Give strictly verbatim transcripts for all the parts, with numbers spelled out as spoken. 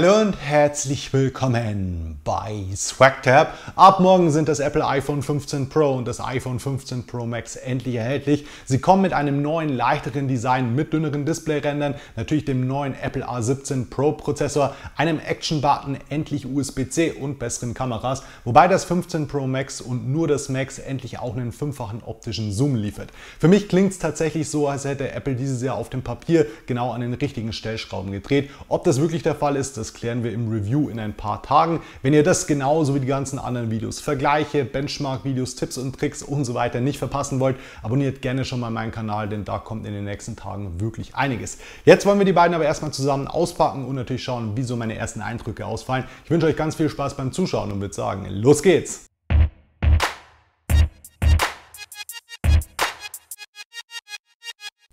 Hallo und herzlich willkommen bei SwagTab. Ab morgen sind das Apple iPhone fünfzehn Pro und das iPhone fünfzehn Pro Max endlich erhältlich. Sie kommen mit einem neuen, leichteren Design mit dünneren Displayrändern, natürlich dem neuen Apple A siebzehn Pro Prozessor, einem Action-Button, endlich U S B C und besseren Kameras, wobei das fünfzehn Pro Max und nur das Max endlich auch einen fünffachen optischen Zoom liefert. Für mich klingt es tatsächlich so, als hätte Apple dieses Jahr auf dem Papier genau an den richtigen Stellschrauben gedreht. Ob das wirklich der Fall ist, das klären wir im Review in ein paar Tagen. Wenn ihr das genauso wie die ganzen anderen Videos, Vergleiche, Benchmark-Videos, Tipps und Tricks und so weiter nicht verpassen wollt, abonniert gerne schon mal meinen Kanal, denn da kommt in den nächsten Tagen wirklich einiges. Jetzt wollen wir die beiden aber erstmal zusammen auspacken und natürlich schauen, wie so meine ersten Eindrücke ausfallen. Ich wünsche euch ganz viel Spaß beim Zuschauen und würde sagen, los geht's!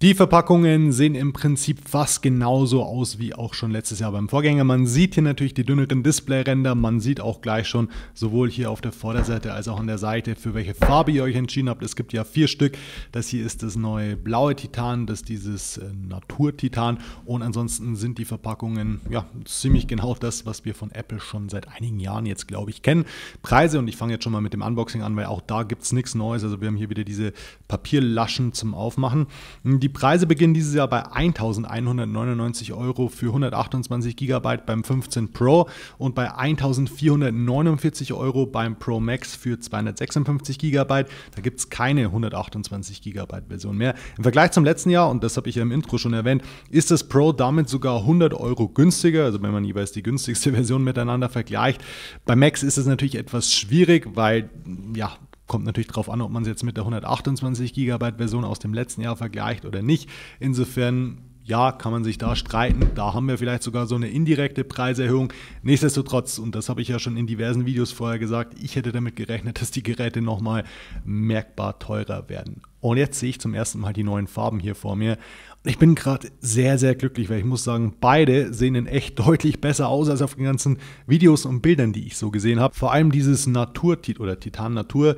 Die Verpackungen sehen im Prinzip fast genauso aus wie auch schon letztes Jahr beim Vorgänger. Man sieht hier natürlich die dünneren Displayränder, man sieht auch gleich schon sowohl hier auf der Vorderseite als auch an der Seite, für welche Farbe ihr euch entschieden habt. Es gibt ja vier Stück. Das hier ist das neue blaue Titan, das ist dieses äh, Naturtitan, und ansonsten sind die Verpackungen ja ziemlich genau das, was wir von Apple schon seit einigen Jahren jetzt, glaube ich, kennen. Preise, und ich fange jetzt schon mal mit dem Unboxing an, weil auch da gibt es nichts Neues. Also wir haben hier wieder diese Papierlaschen zum Aufmachen. Die Preise beginnen dieses Jahr bei eintausendeinhundertneunundneunzig Euro für hundertachtundzwanzig Gigabyte beim fünfzehn Pro und bei eintausendvierhundertneunundvierzig Euro beim Pro Max für zweihundertsechsundfünfzig Gigabyte. Da gibt es keine hundertachtundzwanzig Gigabyte Version mehr. Im Vergleich zum letzten Jahr, und das habe ich ja im Intro schon erwähnt, ist das Pro damit sogar hundert Euro günstiger, also wenn man jeweils die günstigste Version miteinander vergleicht. Bei Max ist es natürlich etwas schwierig, weil, ja, kommt natürlich darauf an, ob man es jetzt mit der hundertachtundzwanzig Gigabyte Version aus dem letzten Jahr vergleicht oder nicht. Insofern, ja, kann man sich da streiten. Da haben wir vielleicht sogar so eine indirekte Preiserhöhung. Nichtsdestotrotz, und das habe ich ja schon in diversen Videos vorher gesagt, ich hätte damit gerechnet, dass die Geräte nochmal merkbar teurer werden. Und jetzt sehe ich zum ersten Mal die neuen Farben hier vor mir. Ich bin gerade sehr, sehr glücklich, weil ich muss sagen, beide sehen in echt deutlich besser aus als auf den ganzen Videos und Bildern, die ich so gesehen habe. Vor allem dieses Natur- oder Titan-Natur,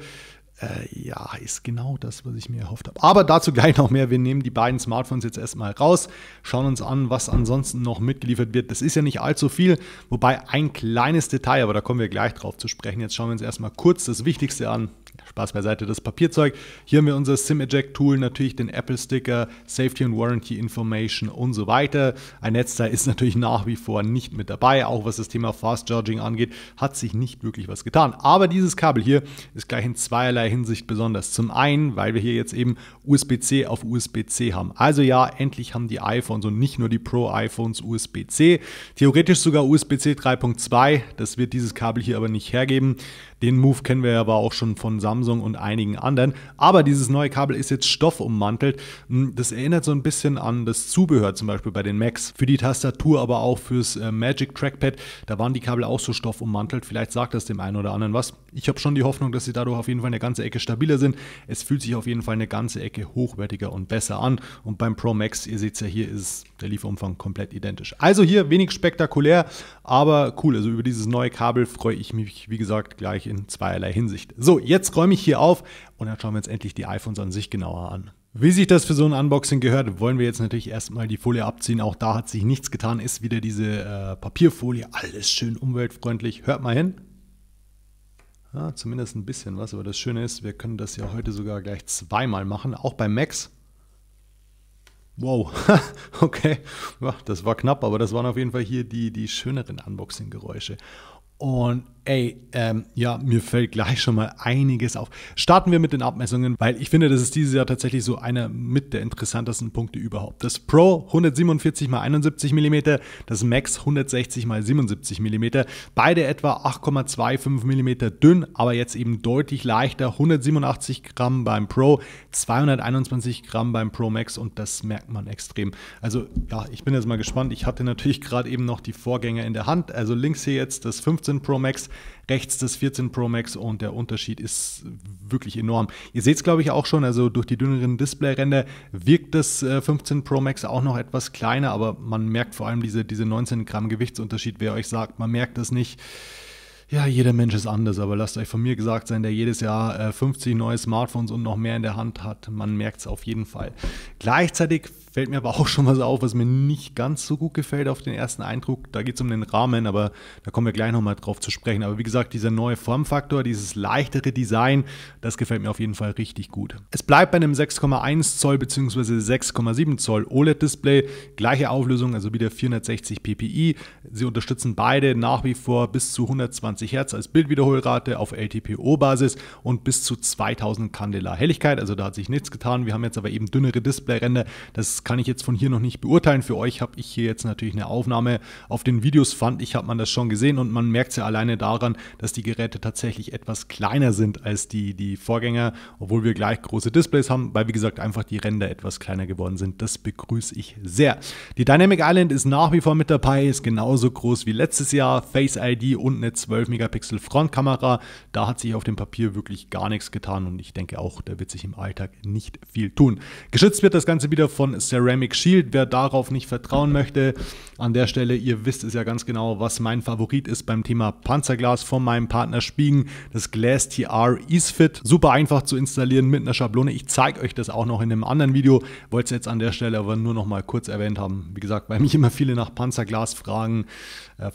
äh, ja, ist genau das, was ich mir erhofft habe. Aber dazu gleich noch mehr. Wir nehmen die beiden Smartphones jetzt erstmal raus, schauen uns an, was ansonsten noch mitgeliefert wird. Das ist ja nicht allzu viel, wobei ein kleines Detail, aber da kommen wir gleich drauf zu sprechen. Jetzt schauen wir uns erstmal kurz das Wichtigste an. Spaß beiseite, das Papierzeug. Hier haben wir unser SIM-Eject-Tool, natürlich den Apple-Sticker, Safety and Warranty Information und so weiter. Ein Netzteil ist natürlich nach wie vor nicht mit dabei. Auch was das Thema Fast Charging angeht, hat sich nicht wirklich was getan. Aber dieses Kabel hier ist gleich in zweierlei Hinsicht besonders. Zum einen, weil wir hier jetzt eben U S B C auf U S B C haben. Also ja, endlich haben die iPhones und nicht nur die Pro-iPhones U S B C. Theoretisch sogar U S B C drei Punkt zwei. Das wird dieses Kabel hier aber nicht hergeben. Den Move kennen wir aber auch schon von Samsung und einigen anderen. Aber dieses neue Kabel ist jetzt stoffummantelt. Das erinnert so ein bisschen an das Zubehör zum Beispiel bei den Macs. Für die Tastatur, aber auch fürs Magic Trackpad, da waren die Kabel auch so stoffummantelt. Vielleicht sagt das dem einen oder anderen was. Ich habe schon die Hoffnung, dass sie dadurch auf jeden Fall eine ganze Ecke stabiler sind. Es fühlt sich auf jeden Fall eine ganze Ecke hochwertiger und besser an. Und beim Pro Max, ihr seht es ja hier, ist der Lieferumfang komplett identisch. Also hier wenig spektakulär, aber cool. Also über dieses neue Kabel freue ich mich, wie gesagt, gleich in zweierlei Hinsicht. So, jetzt räume ich hier auf und dann schauen wir uns endlich die iPhones an sich genauer an. Wie sich das für so ein Unboxing gehört, wollen wir jetzt natürlich erstmal die Folie abziehen. Auch da hat sich nichts getan, ist wieder diese äh, Papierfolie, alles schön umweltfreundlich. Hört mal hin. Ja, zumindest ein bisschen was, aber das Schöne ist, wir können das ja heute sogar gleich zweimal machen, auch bei Max. Wow, okay, ja, das war knapp, aber das waren auf jeden Fall hier die, die schöneren Unboxing-Geräusche. Und ey, ähm, ja, mir fällt gleich schon mal einiges auf. Starten wir mit den Abmessungen, weil ich finde, das ist dieses Jahr tatsächlich so einer mit der interessantesten Punkte überhaupt. Das Pro hundertsiebenundvierzig mal einundsiebzig Millimeter, das Max hundertsechzig mal siebenundsiebzig Millimeter, beide etwa acht Komma fünfundzwanzig Millimeter dünn, aber jetzt eben deutlich leichter. hundertsiebenundachtzig Gramm beim Pro, zweihunderteinundzwanzig Gramm beim Pro Max, und das merkt man extrem. Also ja, ich bin jetzt mal gespannt. Ich hatte natürlich gerade eben noch die Vorgänger in der Hand. Also links hier jetzt das fünfzehn Pro Max, rechts das vierzehn Pro Max, und der Unterschied ist wirklich enorm. Ihr seht es, glaube ich, auch schon, also durch die dünneren Displayränder wirkt das fünfzehn Pro Max auch noch etwas kleiner, aber man merkt vor allem diese, diese neunzehn Gramm Gewichtsunterschied. Wer euch sagt, man merkt das nicht, ja, jeder Mensch ist anders, aber lasst euch von mir gesagt sein, der jedes Jahr fünfzig neue Smartphones und noch mehr in der Hand hat, man merkt es auf jeden Fall. Gleichzeitig Fällt mir aber auch schon was auf, was mir nicht ganz so gut gefällt auf den ersten Eindruck. Da geht es um den Rahmen, aber da kommen wir gleich nochmal drauf zu sprechen. Aber wie gesagt, dieser neue Formfaktor, dieses leichtere Design, das gefällt mir auf jeden Fall richtig gut. Es bleibt bei einem sechs Komma eins Zoll bzw. sechs Komma sieben Zoll O L E D-Display. Gleiche Auflösung, also wieder vierhundertsechzig p p i. Sie unterstützen beide nach wie vor bis zu hundertzwanzig Hertz als Bildwiederholrate auf L T P O-Basis und bis zu zweitausend Candela Helligkeit. Also da hat sich nichts getan. Wir haben jetzt aber eben dünnere Displayränder. Das kann ich jetzt von hier noch nicht beurteilen. Für euch habe ich hier jetzt natürlich eine Aufnahme. Auf den Videos fand ich, hat man das schon gesehen, und man merkt es ja alleine daran, dass die Geräte tatsächlich etwas kleiner sind als die, die Vorgänger, obwohl wir gleich große Displays haben, weil wie gesagt einfach die Ränder etwas kleiner geworden sind. Das begrüße ich sehr. Die Dynamic Island ist nach wie vor mit dabei, ist genauso groß wie letztes Jahr. Face I D und eine zwölf Megapixel Frontkamera. Da hat sich auf dem Papier wirklich gar nichts getan und ich denke auch, da wird sich im Alltag nicht viel tun. Geschützt wird das Ganze wieder von Ceramic Shield, wer darauf nicht vertrauen möchte. An der Stelle, ihr wisst es ja ganz genau, was mein Favorit ist beim Thema Panzerglas von meinem Partner Spigen, das Glass T R EaseFit. Super einfach zu installieren mit einer Schablone. Ich zeige euch das auch noch in einem anderen Video, wollte es jetzt an der Stelle aber nur noch mal kurz erwähnt haben. Wie gesagt, weil mich immer viele nach Panzerglas fragen,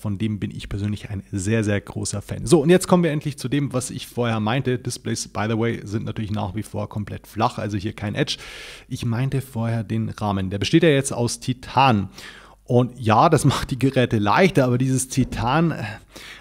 von dem bin ich persönlich ein sehr, sehr großer Fan. So, und jetzt kommen wir endlich zu dem, was ich vorher meinte. Displays, by the way, sind natürlich nach wie vor komplett flach, also hier kein Edge. Ich meinte vorher den Rahmen. Der besteht ja jetzt aus Titan. Und ja, das macht die Geräte leichter, aber dieses Titan,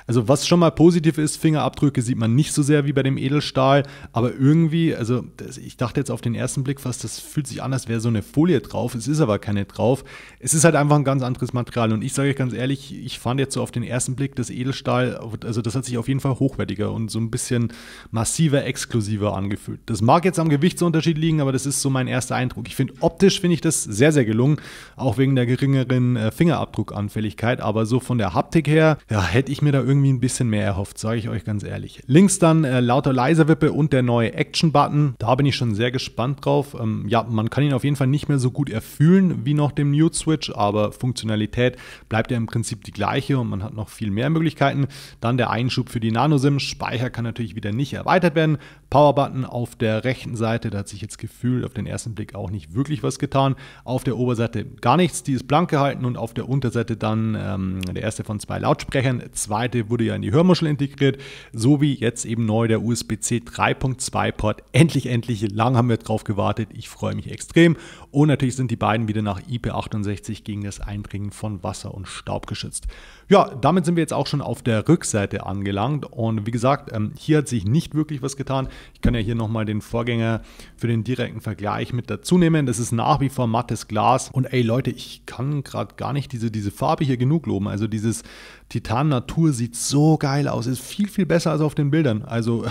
also was schon mal positiv ist, Fingerabdrücke sieht man nicht so sehr wie bei dem Edelstahl, aber irgendwie, also ich dachte jetzt auf den ersten Blick fast, das fühlt sich an, als wäre so eine Folie drauf, es ist aber keine drauf. Es ist halt einfach ein ganz anderes Material und ich sage euch ganz ehrlich, ich fand jetzt so auf den ersten Blick das Edelstahl, also das hat sich auf jeden Fall hochwertiger und so ein bisschen massiver, exklusiver angefühlt. Das mag jetzt am Gewichtsunterschied liegen, aber das ist so mein erster Eindruck. Ich finde, optisch finde ich das sehr, sehr gelungen, auch wegen der geringeren Fingerabdruckanfälligkeit, aber so von der Haptik her, ja, hätte ich mir da irgendwie ein bisschen mehr erhofft, sage ich euch ganz ehrlich. Links dann äh, lauter leiser Wippe und der neue Action-Button, da bin ich schon sehr gespannt drauf. Ähm, ja, man kann ihn auf jeden Fall nicht mehr so gut erfühlen wie noch dem Nude-Switch, aber Funktionalität bleibt ja im Prinzip die gleiche und man hat noch viel mehr Möglichkeiten. Dann der Einschub für die Nano-SIM, Speicher kann natürlich wieder nicht erweitert werden. Power-Button auf der rechten Seite, da hat sich jetzt gefühlt auf den ersten Blick auch nicht wirklich was getan. Auf der Oberseite gar nichts, die ist blank gehalten, und auf der Unterseite dann ähm, der erste von zwei Lautsprechern. Zweite wurde ja in die Hörmuschel integriert, sowie jetzt eben neu der U S B C drei Punkt zwei Port. Endlich, endlich, lang haben wir drauf gewartet. Ich freue mich extrem. Und natürlich sind die beiden wieder nach I P achtundsechzig gegen das Eindringen von Wasser und Staub geschützt. Ja, damit sind wir jetzt auch schon auf der Rückseite angelangt. Und wie gesagt, ähm, hier hat sich nicht wirklich was getan. Ich kann ja hier nochmal den Vorgänger für den direkten Vergleich mit dazu nehmen. Das ist nach wie vor mattes Glas. Und ey Leute, ich kann gerade gar nicht diese, diese Farbe hier genug loben. Also dieses Titan-Natur sieht so geil aus. Ist viel, viel besser als auf den Bildern. Also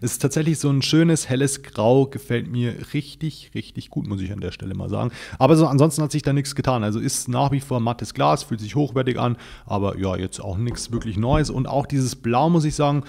es ist tatsächlich so ein schönes, helles Grau. Gefällt mir richtig, richtig gut, muss ich an der Stelle mal sagen. Aber so ansonsten hat sich da nichts getan. Also ist nach wie vor mattes Glas, fühlt sich hochwertig an. Aber ja, jetzt auch nichts wirklich Neues. Und auch dieses Blau, muss ich sagen,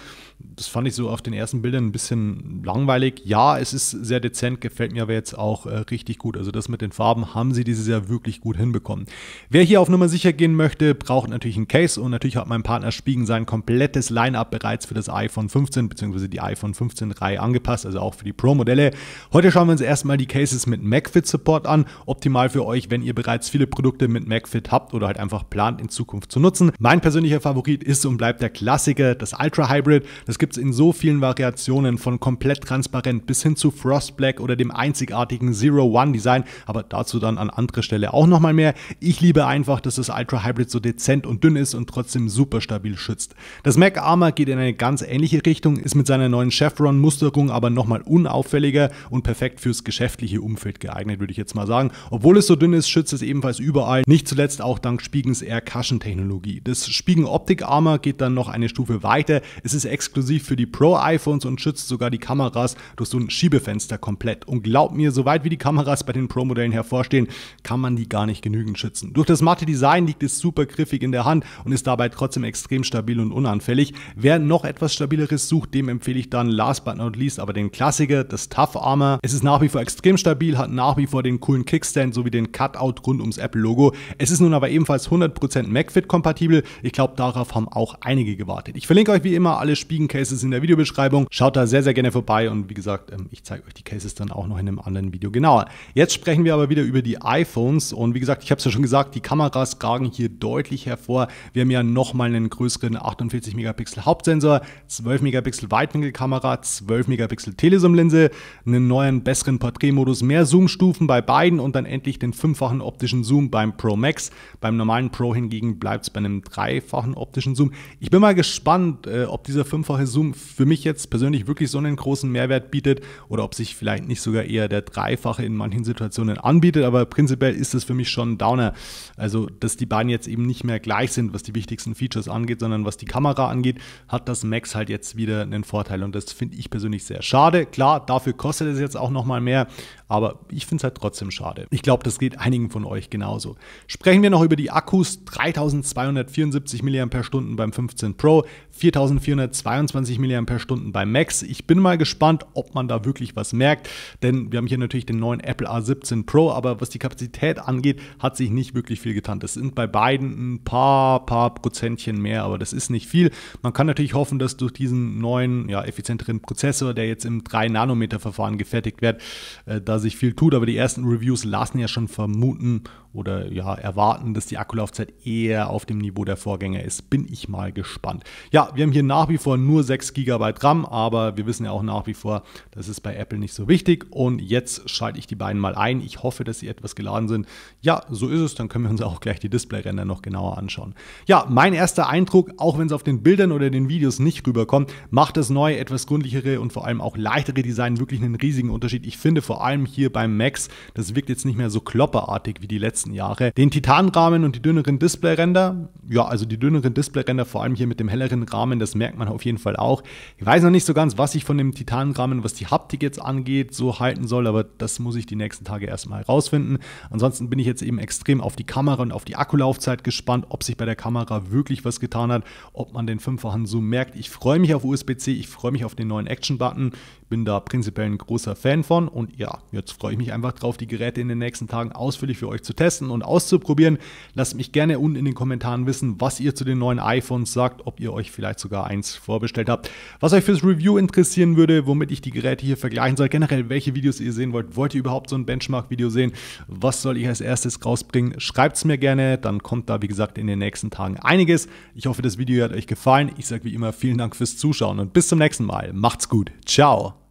das fand ich so auf den ersten Bildern ein bisschen langweilig. Ja, es ist sehr dezent, gefällt mir aber jetzt auch äh, richtig gut. Also das mit den Farben haben sie dieses Jahr wirklich gut hinbekommen. Wer hier auf Nummer sicher gehen möchte, braucht natürlich ein Case, und natürlich hat mein Partner Spigen sein komplettes Line-Up bereits für das iPhone fünfzehn bzw. die iPhone fünfzehn Reihe angepasst, also auch für die Pro-Modelle. Heute schauen wir uns erstmal die Cases mit MacFit-Support an. Optimal für euch, wenn ihr bereits viele Produkte mit MacFit habt oder halt einfach plant, in Zukunft zu nutzen. Mein persönlicher Favorit ist und bleibt der Klassiker, das Ultra Hybrid. Das gibt es in so vielen Variationen, von komplett transparent bis hin zu Frost Black oder dem einzigartigen Zero-One-Design, aber dazu dann an anderer Stelle auch nochmal mehr. Ich liebe einfach, dass das Ultra Hybrid so dezent und dünn ist und trotzdem super stabil schützt. Das Mag Armor geht in eine ganz ähnliche Richtung, ist mit seiner neuen Chevron-Musterung aber nochmal unauffälliger und perfekt fürs geschäftliche Umfeld geeignet, würde ich jetzt mal sagen. Obwohl es so dünn ist, schützt es ebenfalls überall, nicht zuletzt auch dank Spigens Air Cushion Technologie. Das Spigen Optic Armor geht dann noch eine Stufe weiter. Es ist exklusiv exklusiv für die Pro-iPhones und schützt sogar die Kameras durch so ein Schiebefenster komplett. Und glaubt mir, soweit wie die Kameras bei den Pro-Modellen hervorstehen, kann man die gar nicht genügend schützen. Durch das matte Design liegt es super griffig in der Hand und ist dabei trotzdem extrem stabil und unanfällig. Wer noch etwas Stabileres sucht, dem empfehle ich dann last but not least aber den Klassiker, das Tough Armor. Es ist nach wie vor extrem stabil, hat nach wie vor den coolen Kickstand sowie den Cutout rund ums Apple Logo. Es ist nun aber ebenfalls hundert Prozent MacFit-kompatibel Flügel. Ich glaube, darauf haben auch einige gewartet. Ich verlinke euch wie immer alle Spigen-Cases in der Videobeschreibung. Schaut da sehr, sehr gerne vorbei und wie gesagt, ich zeige euch die Cases dann auch noch in einem anderen Video genauer. Jetzt sprechen wir aber wieder über die iPhones und wie gesagt, ich habe es ja schon gesagt, die Kameras ragen hier deutlich hervor. Wir haben ja nochmal einen größeren achtundvierzig Megapixel Hauptsensor, zwölf Megapixel Weitwinkelkamera, zwölf Megapixel Telezoom-Linse, einen neuen, besseren Porträtmodus, mehr Zoomstufen bei beiden und dann endlich den fünffachen optischen Zoom beim Pro Max. Beim normalen Pro hingegen bleibt es bei einem dreifachen optischen Zoom. Ich bin mal gespannt, äh, ob dieser fünffache Zoom für mich jetzt persönlich wirklich so einen großen Mehrwert bietet oder ob sich vielleicht nicht sogar eher der dreifache in manchen Situationen anbietet, aber prinzipiell ist es für mich schon ein Downer. Also, dass die beiden jetzt eben nicht mehr gleich sind, was die wichtigsten Features angeht, sondern was die Kamera angeht, hat das Max halt jetzt wieder einen Vorteil und das finde ich persönlich sehr schade. Klar, dafür kostet es jetzt auch nochmal mehr, aber ich finde es halt trotzdem schade. Ich glaube, das geht einigen von euch genauso. Sprechen wir noch über die Akkus. dreitausendzweihundertvierundsiebzig Milliampere-Stunden beim fünfzehn Pro, viertausendvierhundertzweiundzwanzig Milliampere-Stunden beim Max. Ich bin mal gespannt, ob man da wirklich was merkt, denn wir haben hier natürlich den neuen Apple A siebzehn Pro, aber was die Kapazität angeht, hat sich nicht wirklich viel getan. Das sind bei beiden ein paar, paar Prozentchen mehr, aber das ist nicht viel. Man kann natürlich hoffen, dass durch diesen neuen, ja, effizienteren Prozessor, der jetzt im drei Nanometer Verfahren gefertigt wird, äh, da sich viel tut, aber die ersten Reviews lassen ja schon vermuten oder ja erwarten, dass die Akkulaufzeit eher auf dem Niveau der Vorgänger ist. Bin ich mal gespannt. Ja, wir haben hier nach wie vor nur sechs Gigabyte RAM, aber wir wissen ja auch nach wie vor, das ist bei Apple nicht so wichtig. Und jetzt schalte ich die beiden mal ein. Ich hoffe, dass sie etwas geladen sind. Ja, so ist es. Dann können wir uns auch gleich die Displayränder noch genauer anschauen. Ja, mein erster Eindruck, auch wenn es auf den Bildern oder den Videos nicht rüberkommt, macht das neue, etwas gründlichere und vor allem auch leichtere Design wirklich einen riesigen Unterschied. Ich finde vor allem hier beim Max, das wirkt jetzt nicht mehr so klopperartig wie die letzten Jahre. Den Titanrahmen und die dünneren Displayränder, ja, also die dünneren Displayränder, vor allem hier mit dem helleren Rahmen, das merkt man auf jeden Fall auch. Ich weiß noch nicht so ganz, was ich von dem Titanrahmen, was die Haptik jetzt angeht, so halten soll, aber das muss ich die nächsten Tage erstmal herausfinden. Ansonsten bin ich jetzt eben extrem auf die Kamera und auf die Akkulaufzeit gespannt, ob sich bei der Kamera wirklich was getan hat, ob man den fünffachen Zoom merkt. Ich freue mich auf U S B C, ich freue mich auf den neuen Action-Button, bin da prinzipiell ein großer Fan von und ja, jetzt freue ich mich einfach drauf, die Geräte in den nächsten Tagen ausführlich für euch zu testen und auszuprobieren. Lasst mich gerne unten in den Kommentaren wissen, was ihr zu den neuen iPhones sagt, ob ihr euch vielleicht sogar eins vorbestellt habt, was euch fürs Review interessieren würde, womit ich die Geräte hier vergleichen soll, generell welche Videos ihr sehen wollt, wollt ihr überhaupt so ein Benchmark-Video sehen, was soll ich als erstes rausbringen, schreibt es mir gerne, dann kommt da wie gesagt in den nächsten Tagen einiges. Ich hoffe, das Video hat euch gefallen, ich sage wie immer vielen Dank fürs Zuschauen und bis zum nächsten Mal, macht's gut, ciao!